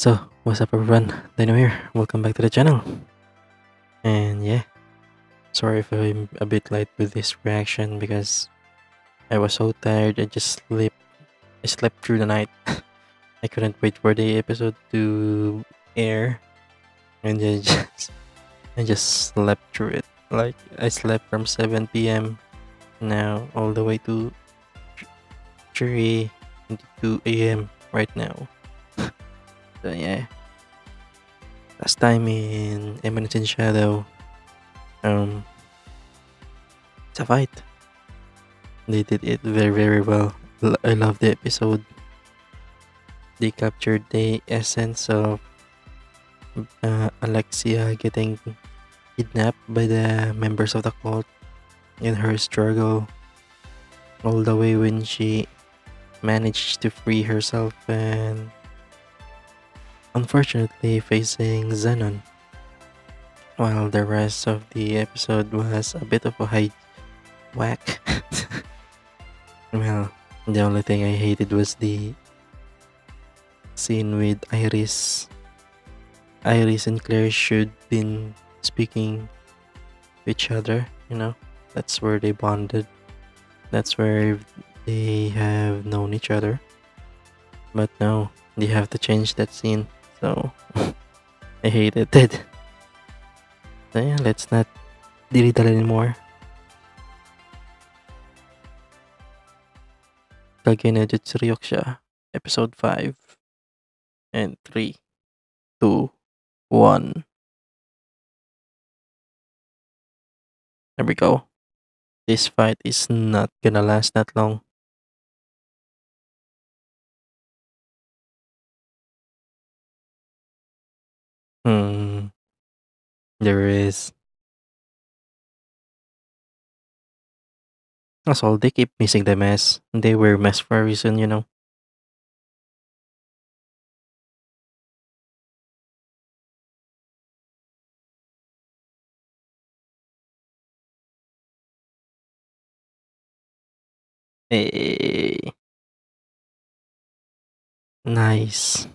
So, what's up everyone, Dyno here, welcome back to the channel. And yeah, sorry if I'm a bit late with this reaction because I was so tired, I just slept through the night. I couldn't wait for the episode to air, and I just slept through it. Like, I slept from 7 p.m. now all the way to 3:22 a.m. right now. So yeah, last time in Eminence in Shadow, it's a fight. They did it very, very well. I love the episode. They captured the essence of Alexia getting kidnapped by the members of the cult in her struggle, all the way when she managed to free herself and unfortunately facing Zenon, while the rest of the episode was a bit of a whack. Well, the only thing I hated was the scene with Iris. Iris and Claire should been speaking to each other, you know, that's where they bonded, that's where they have known each other, but no, they have to change that scene. So I hated it. So yeah, let's not detail anymore. Kage no Jutsu Ryokusha, episode 5 and 3, 2, 1. There we go. This fight is not gonna last that long. There is. That's all. They keep missing the mess. They were mess for a reason, you know. Hey. Nice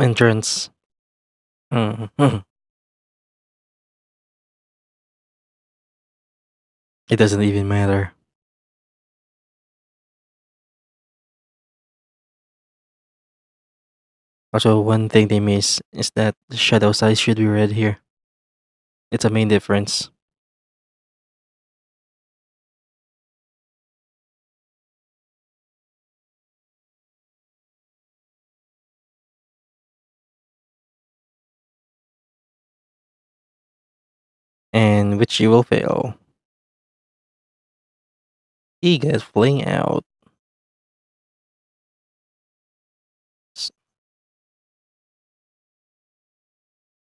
entrance. It doesn't even matter. Also, one thing they miss is that the shadow size should be red here. It's a main difference. And which you will fail. He gets fling out.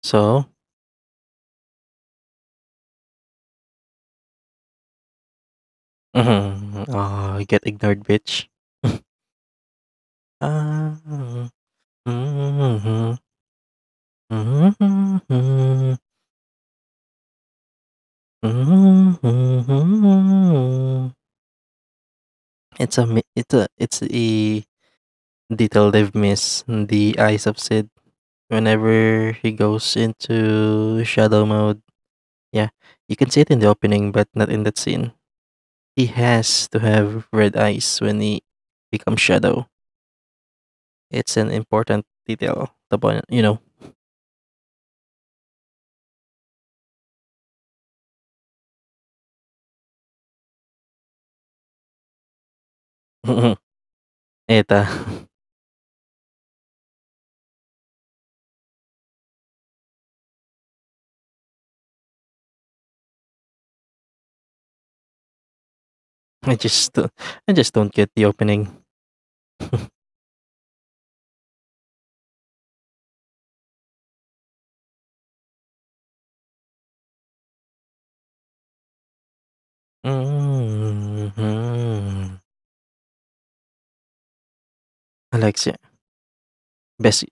So oh, you get ignored, bitch. It's a detail they've missed. The eyes of Cid. Whenever he goes into shadow mode, yeah, you can see it in the opening, but not in that scene. He has to have red eyes when he becomes shadow. It's an important detail, you know. Eta. I just don't get the opening. Alexia, best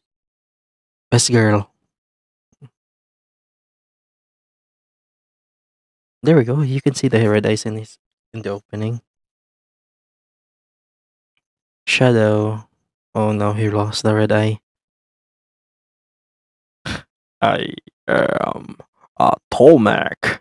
girl. There we go. You can see the red eyes in the opening. Shadow. Oh no, he lost the red eye. I am Atomic.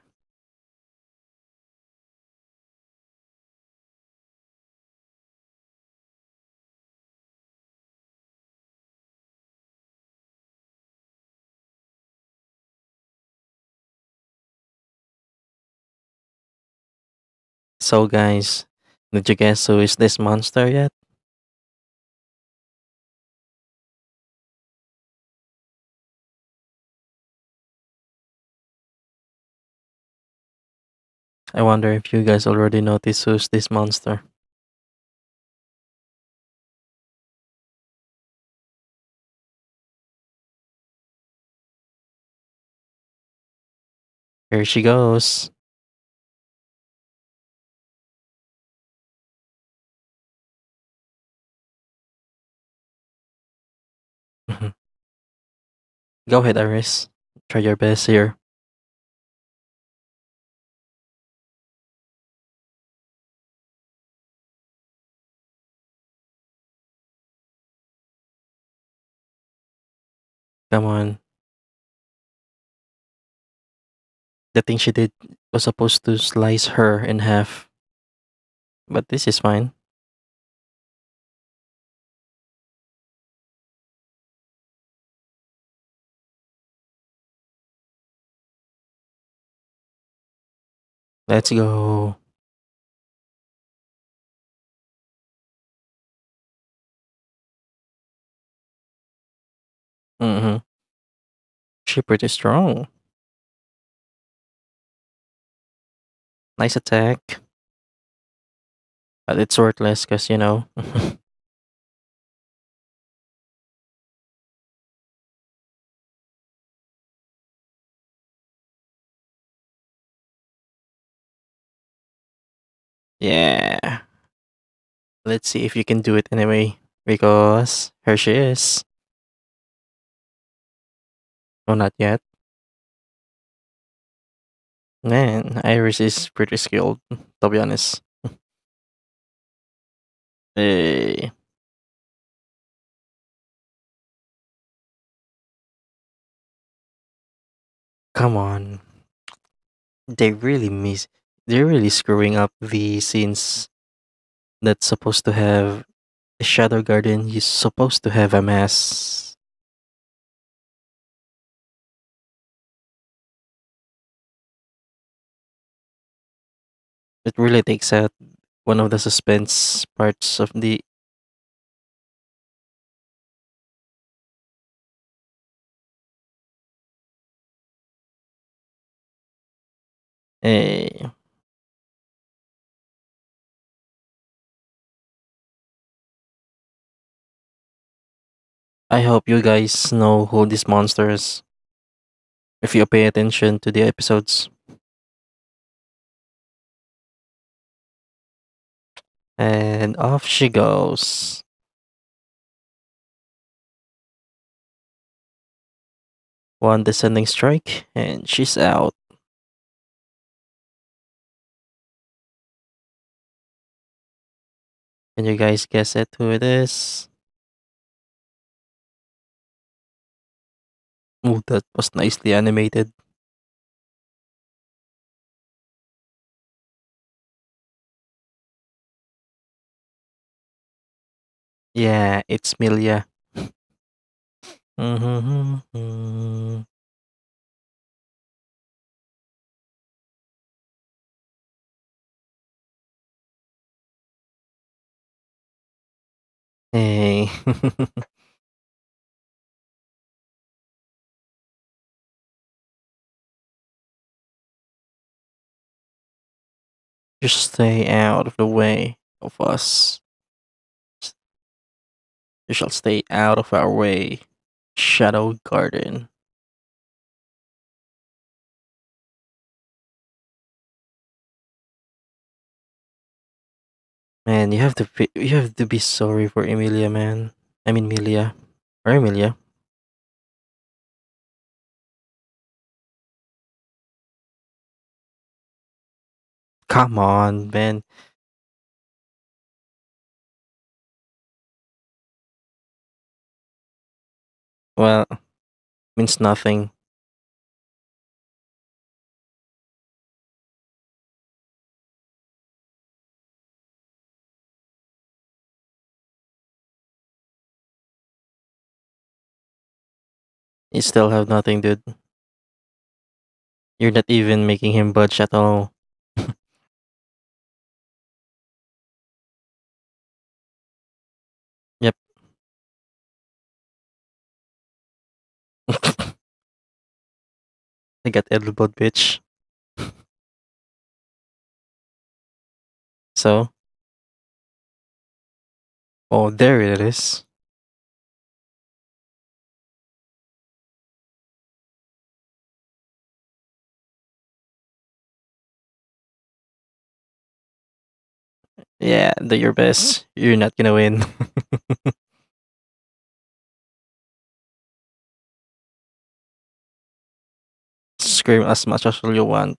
So guys, did you guess who is this monster yet? I wonder if you guys already noticed who's this monster. Here she goes. Go ahead, Iris. Try your best here. Come on. The thing she did was supposed to slice her in half. But this is fine. Let's go. She's pretty strong. Nice attack. But it's worthless because, you know. Yeah, let's see if you can do it anyway, because here she is. Oh, not yet. Man, Iris is pretty skilled, to be honest. Hey. Come on. They're really screwing up the scenes that's supposed to have a Shadow Garden. You're supposed to have a mass. It really takes out one of the suspense parts of the. Hey. I hope you guys know who this monster is, if you pay attention to the episodes. And off she goes. One descending strike, and she's out. Can you guys guess it who it is? Oh, that was nicely animated. Yeah, it's Melia. Hey. Just stay out of the way of us. You shall stay out of our way, Shadow Garden. Man, you have to be sorry for Emilia, man. I mean Melia. Or Emilia. Come on, man. Well, means nothing. You still have nothing, dude. You're not even making him budge at all. Yep. I got elbowed, bitch. So. Oh, there it is. Yeah, do your best. You're not gonna win. Scream as much as you want.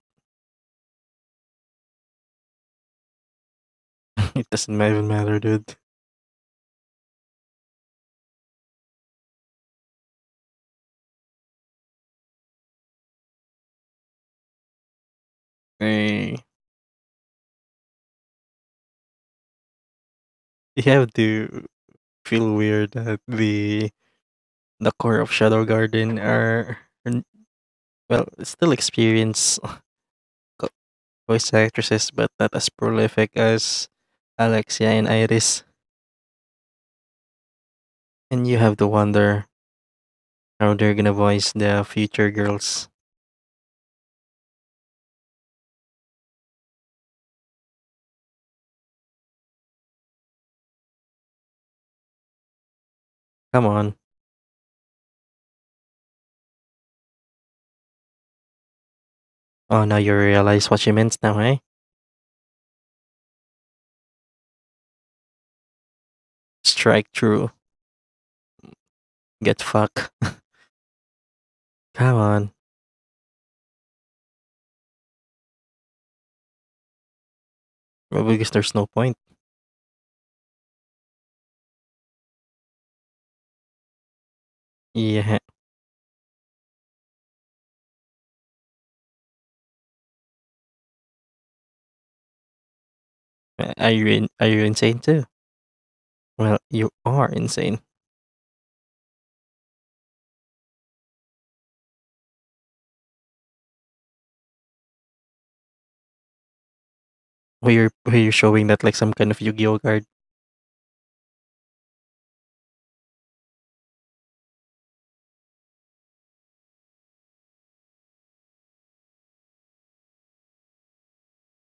It doesn't even matter, dude. Hey. You have to feel weird that the core of Shadow Garden are, well, still experience voice actresses, but not as prolific as Alexia and Iris. And you have to wonder how they're gonna voice the future girls. Come on. Oh, now you realize what she meant now, eh? Strike through. Get fucked. Come on. Well, because there's no point. Yeah. Are you insane too? Well, you are insane. Were you showing that like some kind of Yu-Gi-Oh card?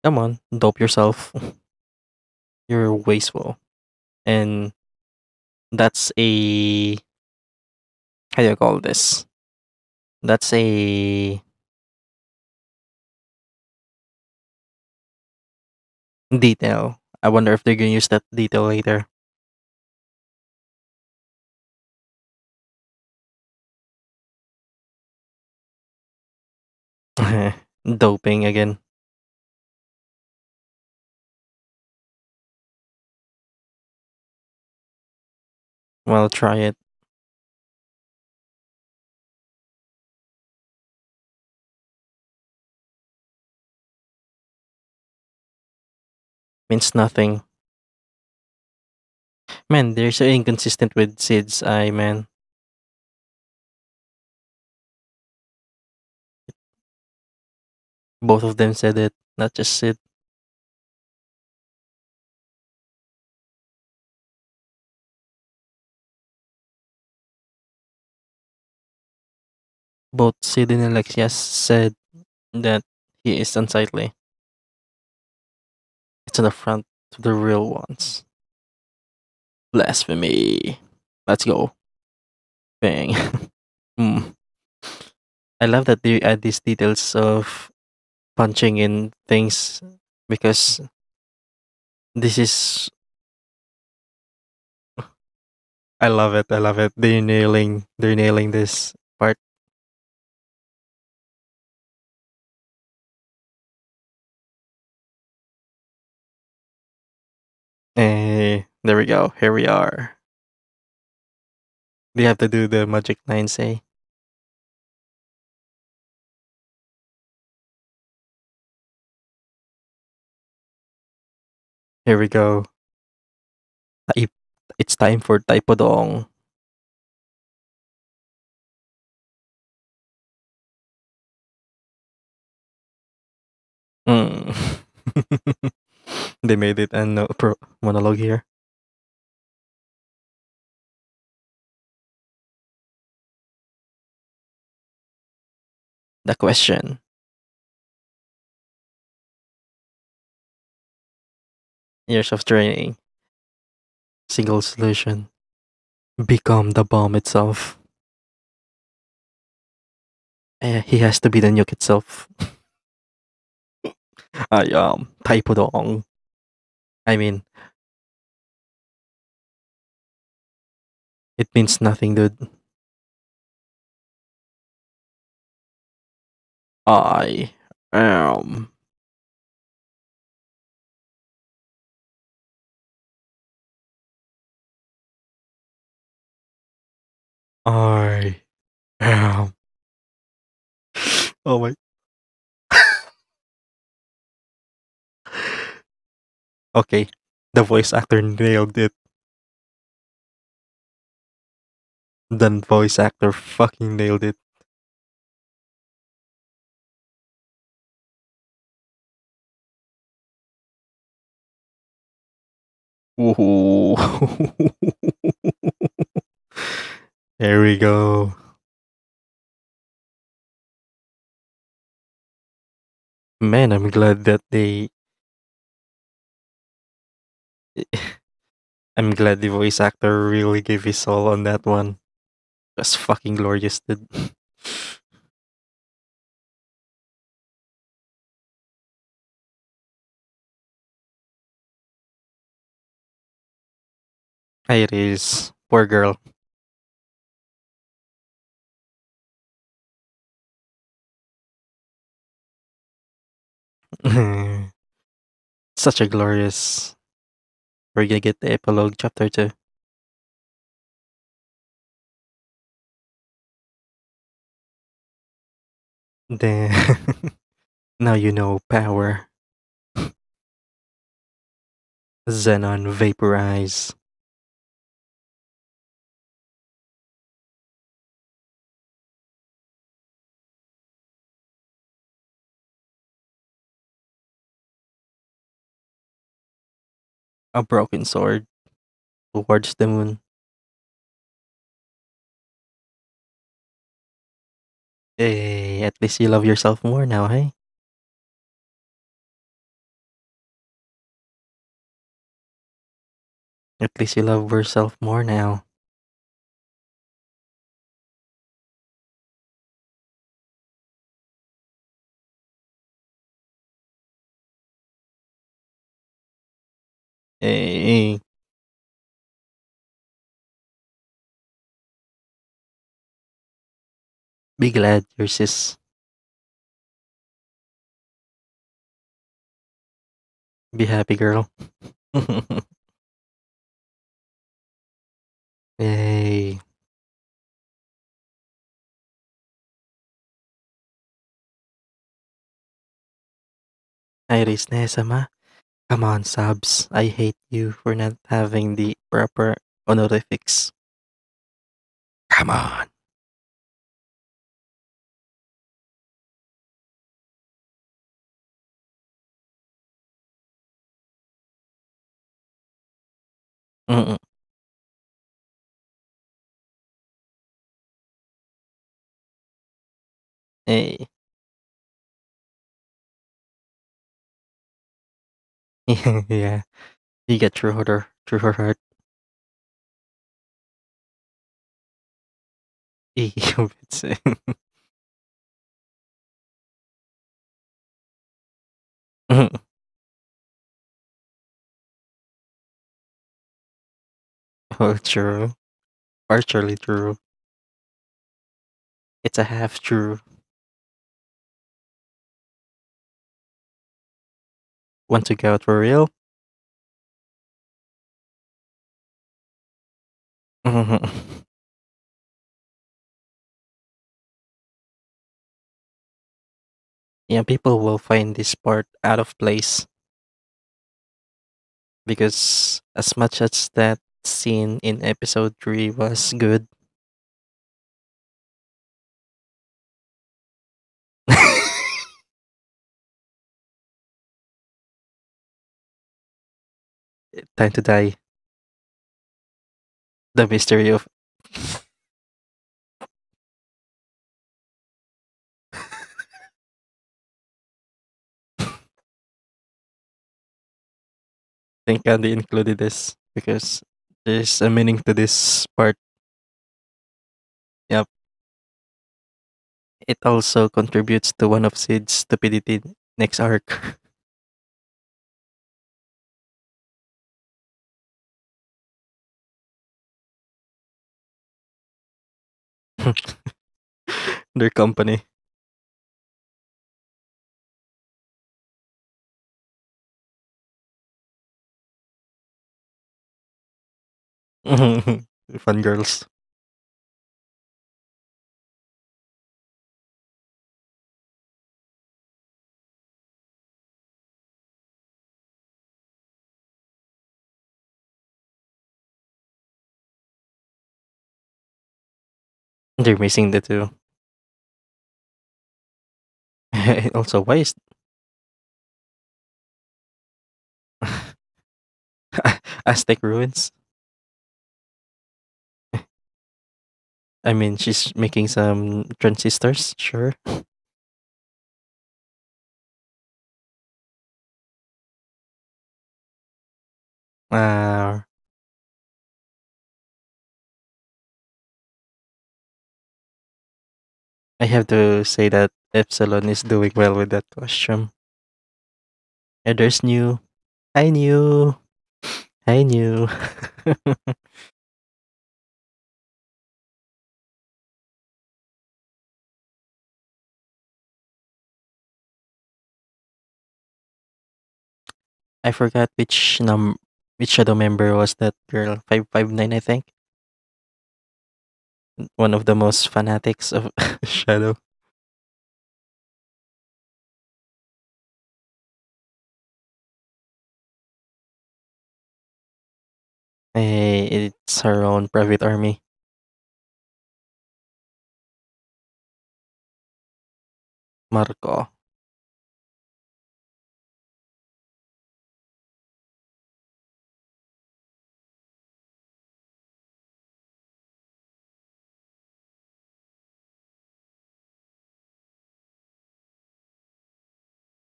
Come on, dope yourself. You're wasteful. And that's a... How do you call this? That's a... detail. I wonder if they're gonna use that detail later. Doping again. Well, try it. Means nothing. Man, they're so inconsistent with Cid's eye, man. Both of them said it, not just Cid. Both Cid and Alexia said that he is unsightly. It's an affront to the real ones. Blasphemy. Let's go. Bang. I love that they add these details of punching in things because this is... I love it. I love it. They're nailing this part. Hey, there we go. Here we are. They have to do the magic lines, say. Here we go. It's time for Taepodong. Mm. They made it and no monologue here. The question. Years of training. Single solution. Become the bomb itself. He has to be the nuke itself. Taepodong. I mean, it means nothing, dude. I am Oh my. Okay, the voice actor nailed it. The voice actor fucking nailed it. Whoa. There we go. Man, I'm glad that the voice actor really gave his all on that one. That's fucking glorious, dude. Iris, poor girl. Such a glorious. We're gonna get the epilogue, chapter 2. Now you know power. Zenon vaporize. A broken sword towards the moon. Hey, at least you love yourself more now, hey? At least you love yourself more now. Hey. Be glad your sis. Be happy, girl. Hey. Iris Nesama. Come on, subs. I hate you for not having the proper honorifics. Come on. Mm-mm. Hey. Yeah, you get through her heart. Oh, true, partially true. It's a half true. Want to go out for real? Yeah, people will find this part out of place. Because as much as that scene in episode 3 was good. Time to Die. The Mystery of... I think Andy included this because there's a meaning to this part. Yep. It also contributes to one of Sid's stupidity next arc. Their company. Fun girls. They're missing the two. Also, why is Aztec Ruins? I mean, she's making some transistors, sure. I have to say that Epsilon is doing well with that costume. And there's new. I knew. I forgot which shadow member was that girl. 559, I think. One of the most fanatics of Shadow. Hey, it's her own private army. Marco.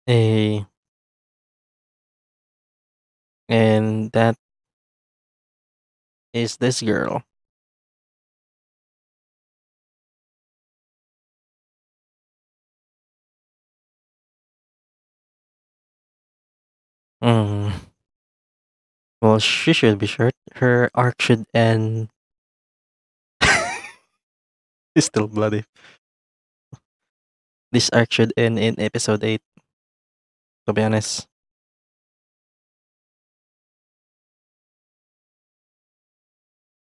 Hey. And that is this girl. Well, she should be short. Her arc should end. It's still bloody. This arc should end in episode 8. To be honest.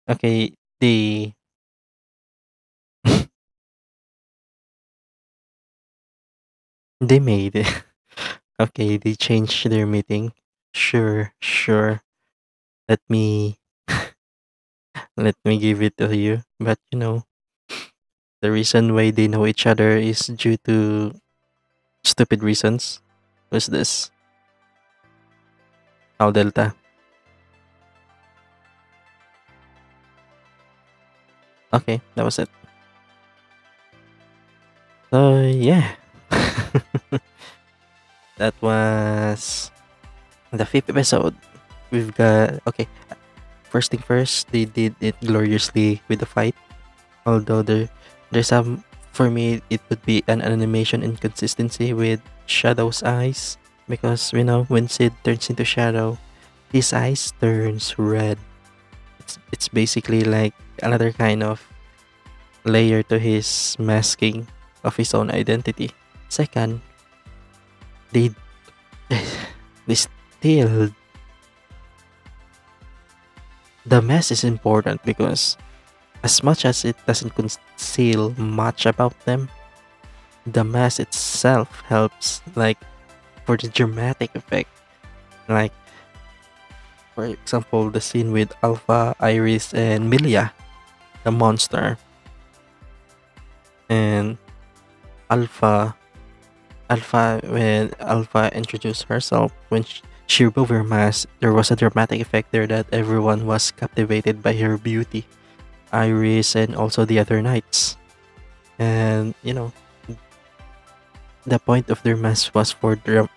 Okay, the they made it. Okay, they changed their meeting. Sure. Let me give it to you. But you know, the reason why they know each other is due to stupid reasons. What's this? How Delta? Okay, that was it. So yeah, that was the 5th episode. We've got okay. First thing first, they did it gloriously with the fight. Although there's some for me, it would be an animation inconsistency with Shadow's eyes, because we know when Cid turns into Shadow, his eyes turns red. It's basically like another kind of layer to his masking of his own identity. Second, they still the mess is important because as much as it doesn't conceal much about them, the mask itself helps, like, for the dramatic effect. Like, for example, the scene with Alpha, Iris, and Melia, the monster. And Alpha, when Alpha introduced herself, when She removed her mask. There was a dramatic effect there that everyone was captivated by her beauty. Iris and also the other knights. And, you know, the point of their mask was for the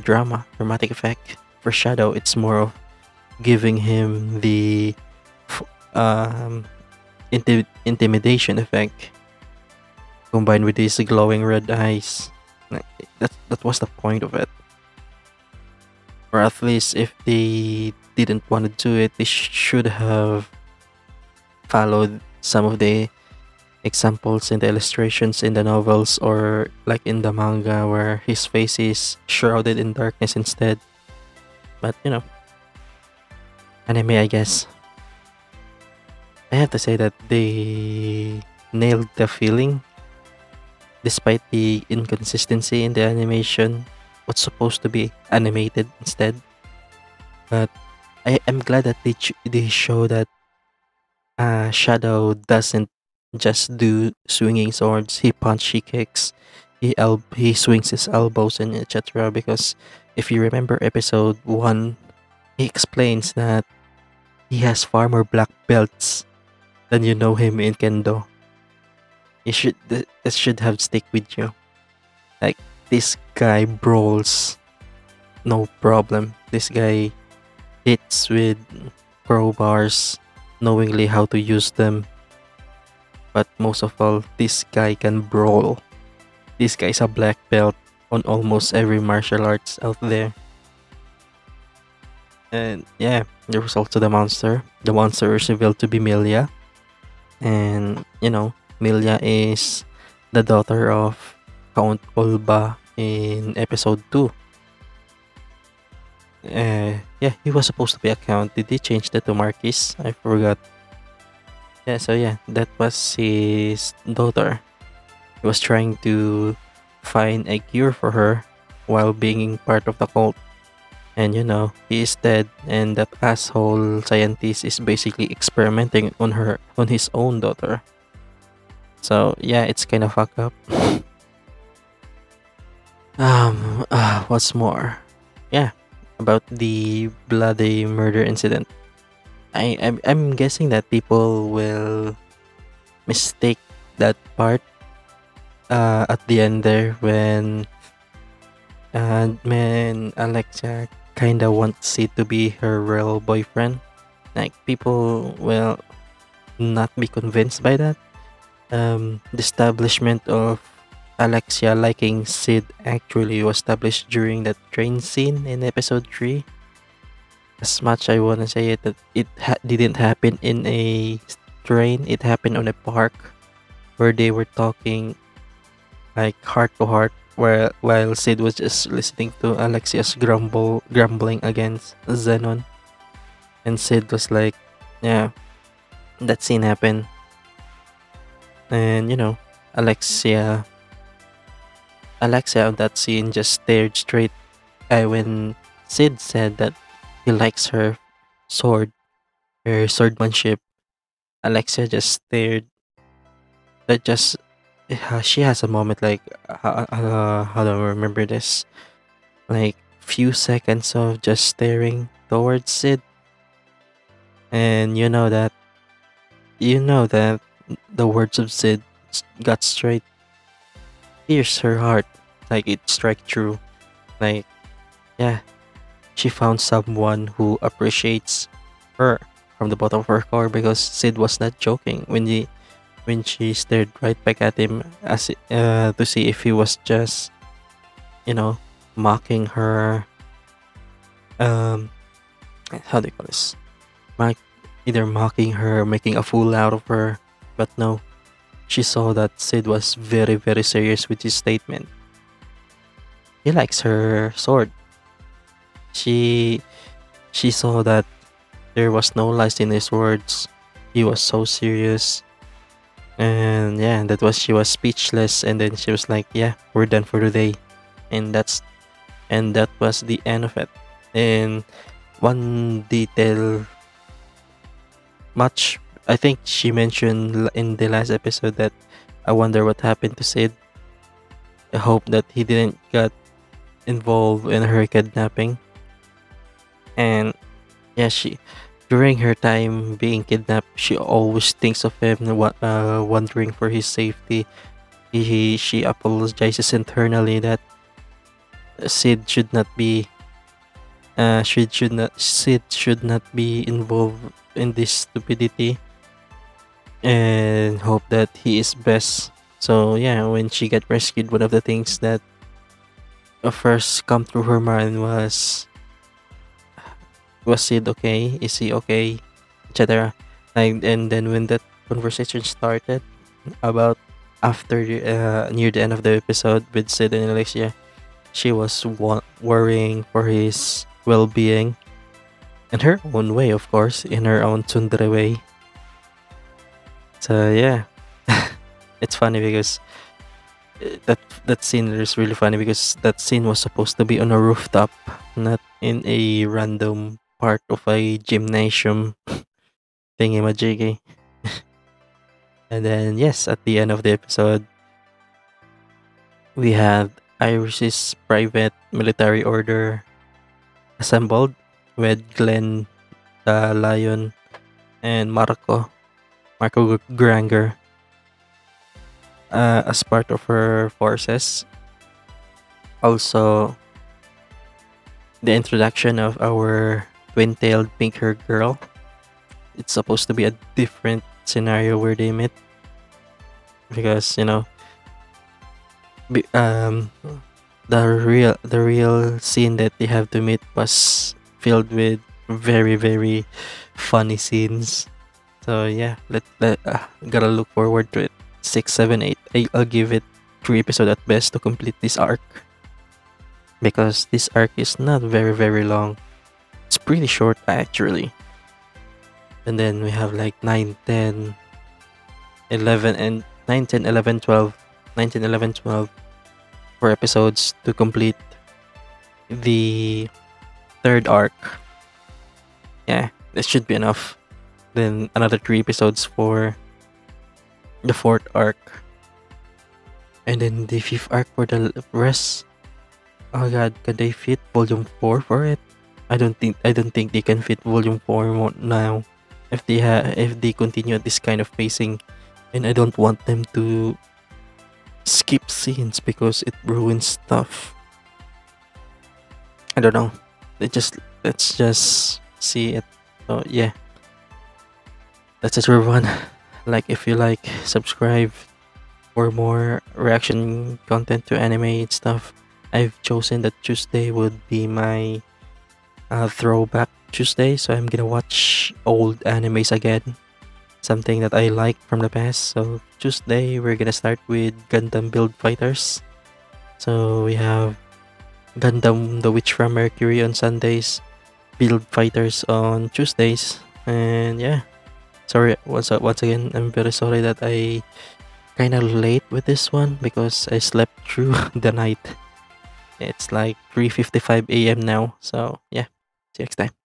dramatic effect. For Shadow, it's more of giving him the intimidation effect combined with these glowing red eyes. That was the point of it. Or at least if they didn't want to do it, they should have followed some of the examples in the illustrations in the novels, or like in the manga where his face is shrouded in darkness instead. But you know, anime, I guess. I have to say that they nailed the feeling. Despite the inconsistency in the animation, what's supposed to be animated instead. But I am glad that they show that Shadow doesn't just do swinging swords. He punches, he kicks, he swings his elbows and etc. Because if you remember episode 1, he explains that he has far more black belts than you know him in Kendo. That should have stick with you. Like, this guy brawls no problem. This guy hits with crowbars, knowingly how to use them. But most of all, this guy can brawl. This guy is a black belt on almost every martial arts out there. And yeah, there was also the monster. The monster is revealed to be Melia. And you know, Melia is the daughter of Count Olba in episode 2. Yeah, he was supposed to be a count. Did they change that to Marquis? I forgot. Yeah, so yeah, that was his daughter. He was trying to find a cure for her while being part of the cult. And you know, he is dead, and that asshole scientist is basically experimenting on his own daughter. So yeah, it's kind of fucked up. What's more? Yeah, about the bloody murder incident. I'm guessing that people will mistake that part at the end there when Alexia kinda wants Cid to be her real boyfriend. Like, people will not be convinced by that. The establishment of Alexia liking Cid actually was established during that train scene in episode 3. As much I want to say it, that it didn't happen in a train. It happened on a park where they were talking like heart to heart, while Cid was just listening to Alexia's grumbling against Zenon. And Cid was like, yeah, that scene happened. And you know, Alexia on that scene just stared straight when Cid said that he likes her sword, her swordmanship. Alexia just stared. She has a moment like, how do I remember this? Like, few seconds of just staring towards Cid. And you know that the words of Cid got straight, pierced her heart, like it struck true. Like, yeah, she found someone who appreciates her from the bottom of her core, because Cid was not joking when she stared right back at him as to see if he was just, you know, mocking her. How do you call this? Either mocking her, or making a fool out of her. But no, she saw that Cid was very, very serious with his statement. He likes her sword. She saw that there was no lies in his words. He was so serious. And yeah, she was speechless, and then she was like, yeah, we're done for today. And that was the end of it. And one detail, much, I think she mentioned in the last episode that I wonder what happened to Cid. I hope that he didn't get involved in her kidnapping. And yeah, she during her time being kidnapped, she always thinks of him, wondering for his safety. She apologizes internally that Cid should not be involved in this stupidity, and hope that he is best. So yeah, when she got rescued, one of the things that first come through her mind was Cid okay? Is he okay? Etc. And then when that conversation started about after near the end of the episode with Cid and Alexia, she was worrying for his well-being in her own way, of course, in her own tsundere way. So yeah, it's funny because that scene is really funny because that scene was supposed to be on a rooftop, not in a random part of a gymnasium thingy-majiggy. And then yes, at the end of the episode, we had Iris' private military order assembled with Glenn, the Lion, and Marco Granger as part of her forces. Also, the introduction of our twin-tailed pink-haired girl. It's supposed to be a different scenario where they meet, because you know, the real scene that they have to meet was filled with very, very funny scenes. So yeah, gotta look forward to it. 6, 7, 8. I'll give it 3 episodes at best to complete this arc, because this arc is not very, very long. It's pretty short actually. And then we have like 9, 10, 11, 12 for episodes to complete the 3rd arc. Yeah, that should be enough. Then another 3 episodes for the 4th arc, and then the 5th arc for the rest. Oh god, can they fit volume 4 for it? I don't think they can fit volume 4 more now if they continue at this kind of pacing. And I don't want them to skip scenes because it ruins stuff. I don't know. Let's just see it. So yeah, that's it everyone. Like, if you like, subscribe for more reaction content to anime and stuff. I've chosen that Tuesday would be my throwback Tuesday, so I'm gonna watch old animes again, something that I like from the past. So Tuesday we're gonna start with Gundam Build Fighters. So we have Gundam The Witch from Mercury on Sundays, Build Fighters on Tuesdays. And yeah, sorry once again, I'm very sorry that I kind of late with this one because I slept through the night. It's like 3:55 a.m. now. So yeah, see you next time.